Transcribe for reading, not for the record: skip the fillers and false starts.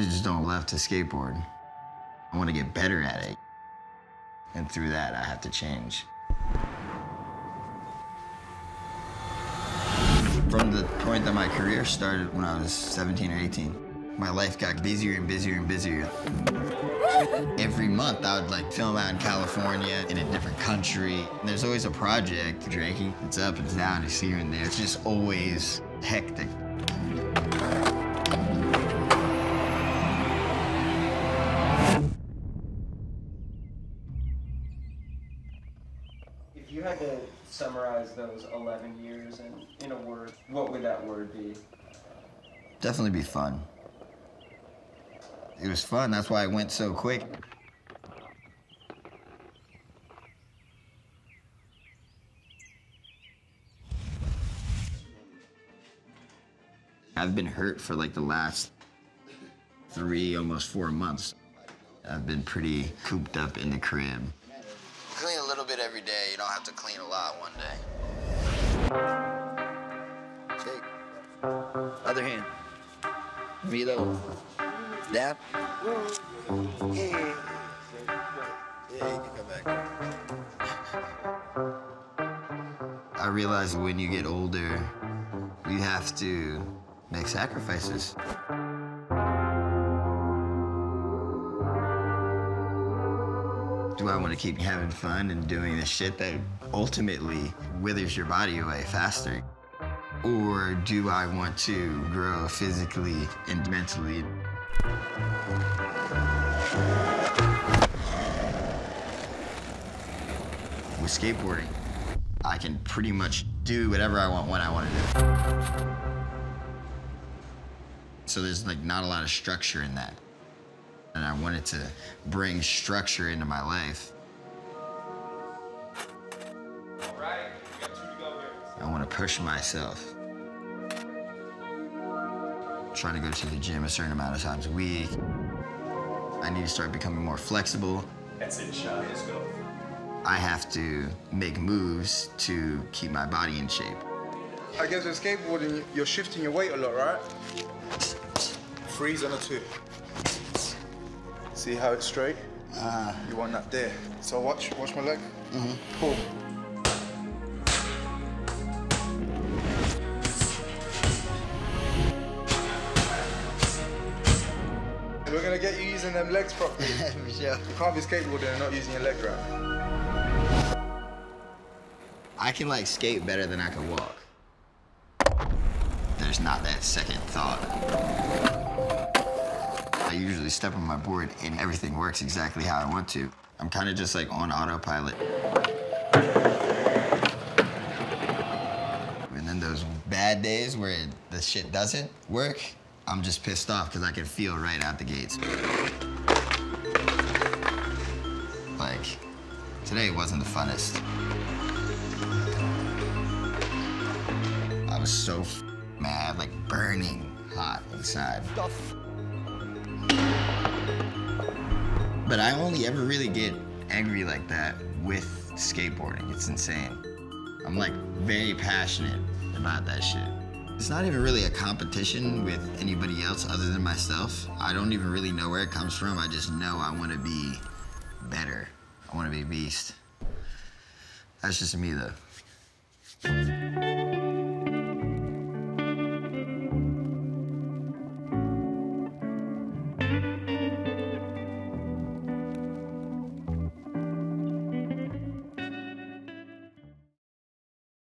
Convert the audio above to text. I just don't love to skateboard. I want to get better at it. And through that, I have to change. From the point that my career started when I was 17 or 18, my life got busier and busier and busier. Every month, I would like film out in California, in a different country. And there's always a project. Drinking, it's up, it's down, it's here and there. It's just always hectic. If you had to summarize those 11 years in a word, what would that word be? Definitely be fun. It was fun, that's why it went so quick. I've been hurt for like the last 3, almost 4 months. I've been pretty cooped up in the crib. Clean a little bit every day, you don't have to clean a lot one day. Shake. Other hand. Velo. Dab. Yeah. Yeah, you can come back. I realized when you get older, you have to make sacrifices. Do I want to keep having fun and doing the shit that ultimately withers your body away faster? Or do I want to grow physically and mentally? With skateboarding, I can pretty much do whatever I want when I want to do. So there's like not a lot of structure in that. And I wanted to bring structure into my life. All right, we got 2 to go here. I want to push myself. I'm trying to go to the gym a certain amount of times a week. I need to start becoming more flexible. That's it, Sean. Let's go. I have to make moves to keep my body in shape. I guess with skateboarding, you're shifting your weight a lot, right? Freeze on a 2. See how it's straight? You want that there. So watch my leg. Mm-hmm. Pull. We're gonna get you using them legs properly. Yeah. You can't be skateboarding and not using your leg right. I can like skate better than I can walk. There's not that second thought. I usually step on my board and everything works exactly how I want to. I'm kind of just like on autopilot. And then those bad days where the shit doesn't work, I'm just pissed off because I can feel right out the gates. Like, today wasn't the funnest. I was so mad, like burning hot inside. But I only ever really get angry like that with skateboarding. It's insane. I'm like very passionate about that shit. It's not even really a competition with anybody else other than myself. I don't even really know where it comes from. I just know I want to be better. I want to be a beast. That's just me though.